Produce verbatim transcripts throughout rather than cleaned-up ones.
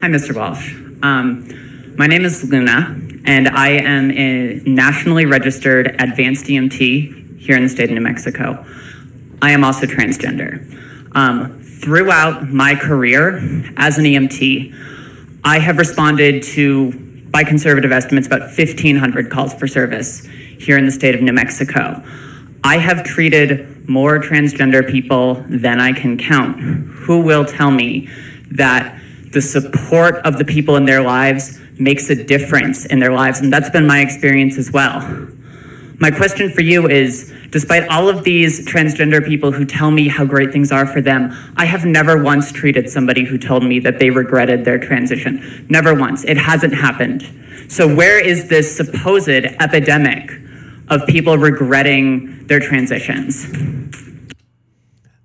Hi, Mister Walsh. Um, my name is Luna, and I am a nationally registered advanced D M T here in the state of New Mexico. I am also transgender. Um, throughout my career as an E M T, I have responded to, by conservative estimates, about fifteen hundred calls for service here in the state of New Mexico. I have treated more transgender people than I can count. Who will tell me that the support of the people in their lives makes a difference in their lives? And that's been my experience as well. My question for you is, despite all of these transgender people who tell me how great things are for them, I have never once treated somebody who told me that they regretted their transition. Never once. It hasn't happened. So where is this supposed epidemic of people regretting their transitions?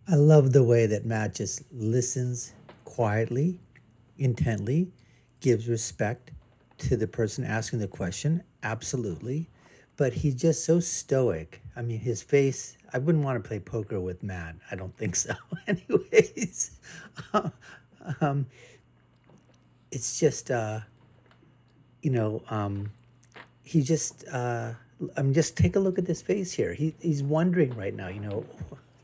I love the way that Matt just listens quietly, intently, gives respect to the person asking the question, absolutely, but he's just so stoic. I mean, his face, I wouldn't want to play poker with Matt. I don't think so. Anyways, uh, um, it's just, uh, you know, um, he just, uh, I mean, just take a look at this face here. He, he's wondering right now, you know,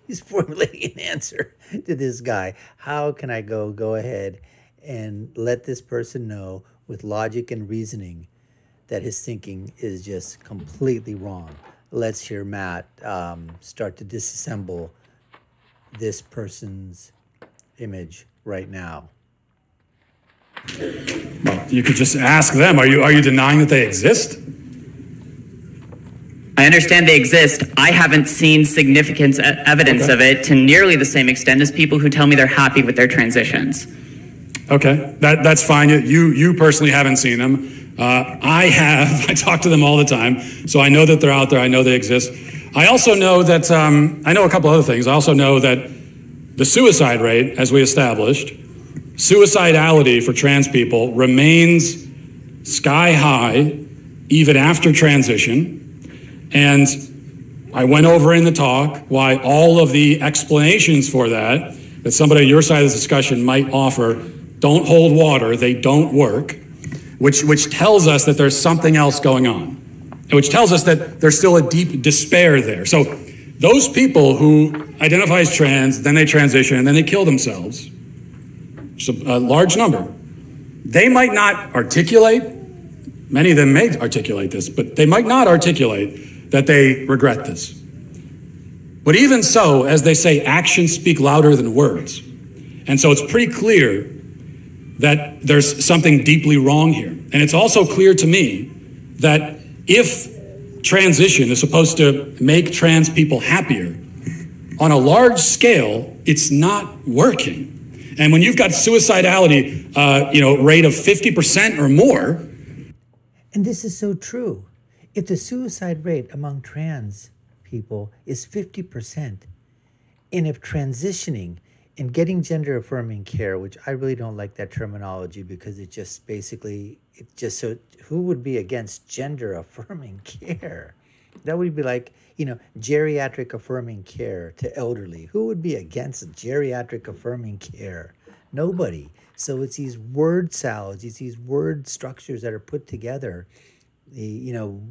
he's formulating an answer to this guy. How can I go, go ahead and let this person know with logic and reasoning that his thinking is just completely wrong? Let's hear Matt um, start to disassemble this person's image right now. Well, you could just ask them, are you, are you denying that they exist? I understand they exist. I haven't seen significant evidence okay. of it to nearly the same extent as people who tell me they're happy with their transitions. Okay, that, that's fine. You, you personally haven't seen them. Uh, I have. I talk to them all the time. So I know that they're out there. I know they exist. I also know that, um, I know a couple other things. I also know that the suicide rate, as we established, suicidality for trans people remains sky high even after transition. And I went over in the talk why all of the explanations for that, that somebody on your side of the discussion might offer, don't hold water, they don't work, which, which tells us that there's something else going on, which tells us that there's still a deep despair there. So those people who identify as trans, then they transition, and then they kill themselves, so a large number, they might not articulate, many of them may articulate this, but they might not articulate that they regret this. But even so, as they say, actions speak louder than words. And so it's pretty clear that there's something deeply wrong here. And it's also clear to me that if transition is supposed to make trans people happier, on a large scale, it's not working. And when you've got suicidality, uh, you know, rate of fifty percent or more. And this is so true. If the suicide rate among trans people is fifty percent, and if transitioning and getting gender affirming care, which I really don't like that terminology because it just basically, it just so who would be against gender affirming care? That would be like, you know, geriatric affirming care to elderly. Who would be against geriatric affirming care? Nobody. So it's these word salads, it's these word structures that are put together, the, you know,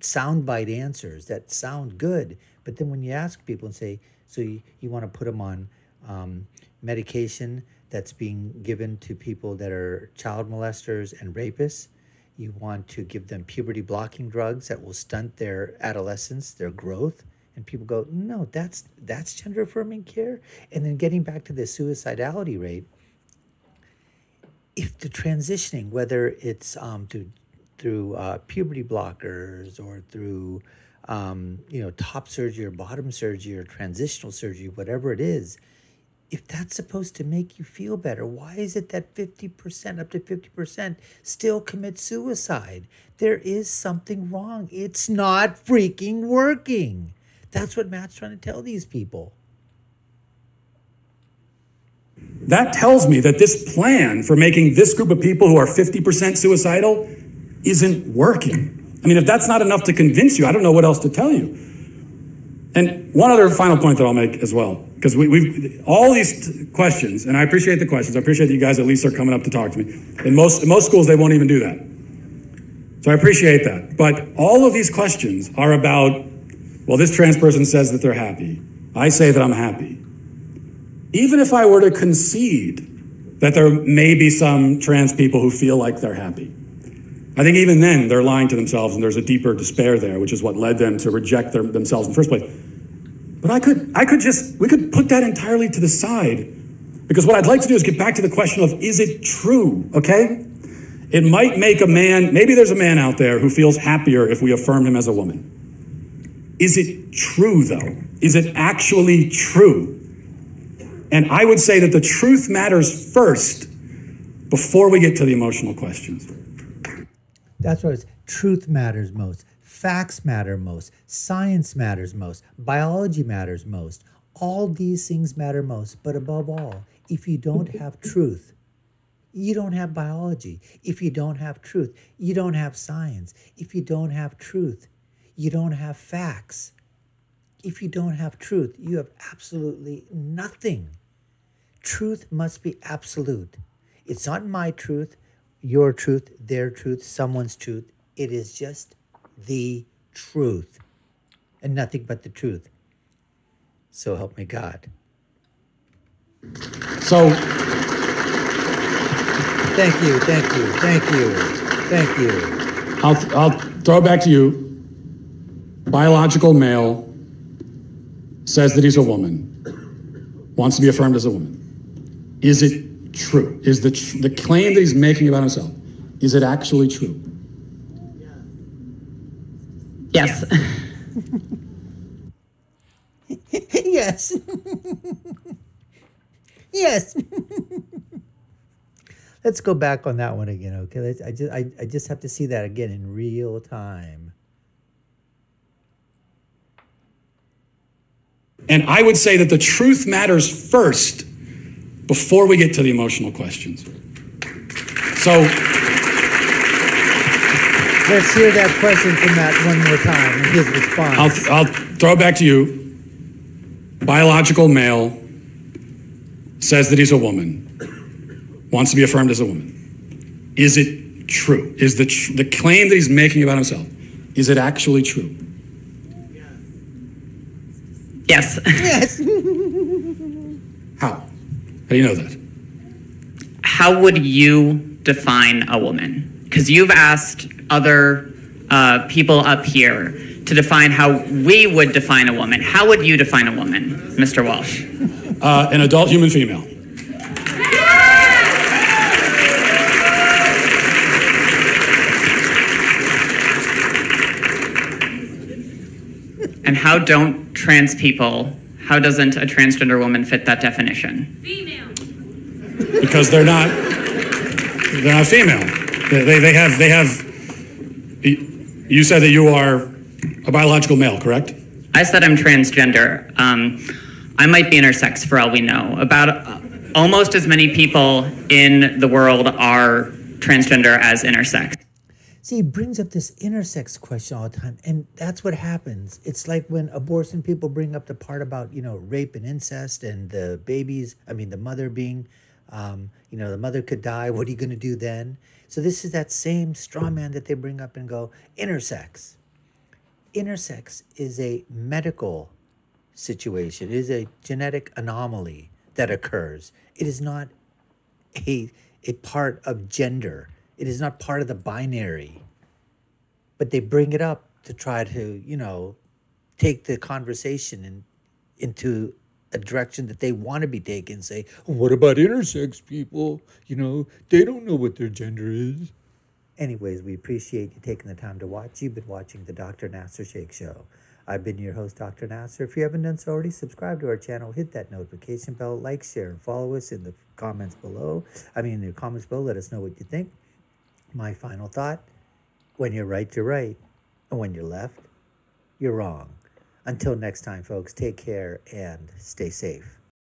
soundbite answers that sound good. But then when you ask people and say, so you, you want to put them on Um, medication that's being given to people that are child molesters and rapists. You want to give them puberty blocking drugs that will stunt their adolescence, their growth. And people go, no, that's, that's gender affirming care. And then getting back to the suicidality rate, if the transitioning, whether it's um, through, through uh, puberty blockers or through um, you know, top surgery or bottom surgery or transitional surgery, whatever it is, if that's supposed to make you feel better, why is it that fifty percent, up to fifty percent, still commit suicide? There is something wrong. It's not freaking working. That's what Matt's trying to tell these people. That tells me that this plan for making this group of people who are fifty percent suicidal isn't working. I mean, if that's not enough to convince you, I don't know what else to tell you. And one other final point that I'll make as well. Because we, we've, all these questions, and I appreciate the questions. I appreciate that you guys at least are coming up to talk to me. In most, in most schools, they won't even do that. So I appreciate that. But all of these questions are about, well, this trans person says that they're happy. I say that I'm happy. Even if I were to concede that there may be some trans people who feel like they're happy, I think even then they're lying to themselves and there's a deeper despair there, which is what led them to reject their, themselves in the first place. But I could, I could just, we could put that entirely to the side, because what I'd like to do is get back to the question of, is it true, okay? It might make a man, maybe there's a man out there who feels happier if we affirm him as a woman. Is it true though? Is it actually true? And I would say that the truth matters first before we get to the emotional questions. That's what it is. Truth matters most. Facts matter most. Science matters most. Biology matters most. All these things matter most. But above all, if you don't have truth, you don't have biology. If you don't have truth, you don't have science. If you don't have truth, you don't have facts. If you don't have truth, you have absolutely nothing. Truth must be absolute. It's not my truth, your truth, their truth, someone's truth. It is just the truth, and nothing but the truth. So help me God. So thank you, thank you, thank you, thank you. I'll, I'll throw it back to you. Biological male says that he's a woman, wants to be affirmed as a woman. Is it true? Is the, tr the claim that he's making about himself, is it actually true? Yes. Yes. Yes. Let's go back on that one again, okay? Let's, I just, I, I just have to see that again in real time. And I would say that the truth matters first before we get to the emotional questions. So... let's hear that question from Matt one more time and his response. I'll, I'll throw it back to you. Biological male says that he's a woman, wants to be affirmed as a woman. Is it true? Is the, tr the claim that he's making about himself, is it actually true? Yes. Yes. How? How do you know that? How would you define a woman? Because you've asked other uh, people up here to define how we would define a woman. How would you define a woman, Mister Walsh? Uh, an adult human female. And how don't trans people, how doesn't a transgender woman fit that definition? Female. Because they're not, they're not female. They, they have, they have, you said that you are a biological male, correct? I said I'm transgender. Um, I might be intersex for all we know. About uh, almost as many people in the world are transgender as intersex. See, he brings up this intersex question all the time, and that's what happens. It's like when abortion people bring up the part about, you know, rape and incest and the babies, I mean, the mother being, um, you know, the mother could die. What are you going to do then? So this is that same straw man that they bring up and go, intersex. Intersex is a medical situation. It is a genetic anomaly that occurs. It is not a, a part of gender. It is not part of the binary. But they bring it up to try to, you know, take the conversation in, into a direction that they want to be taken, say, what about intersex people? You know, they don't know what their gender is. Anyways, we appreciate you taking the time to watch. You've been watching the Doctor Nasir Shaikh Show. I've been your host, Doctor Nasir. If you haven't done so already, subscribe to our channel, hit that notification bell, like, share, and follow us in the comments below. I mean, in the comments below, let us know what you think. My final thought, when you're right, you're right. And when you're left, you're wrong. Until next time, folks, take care and stay safe.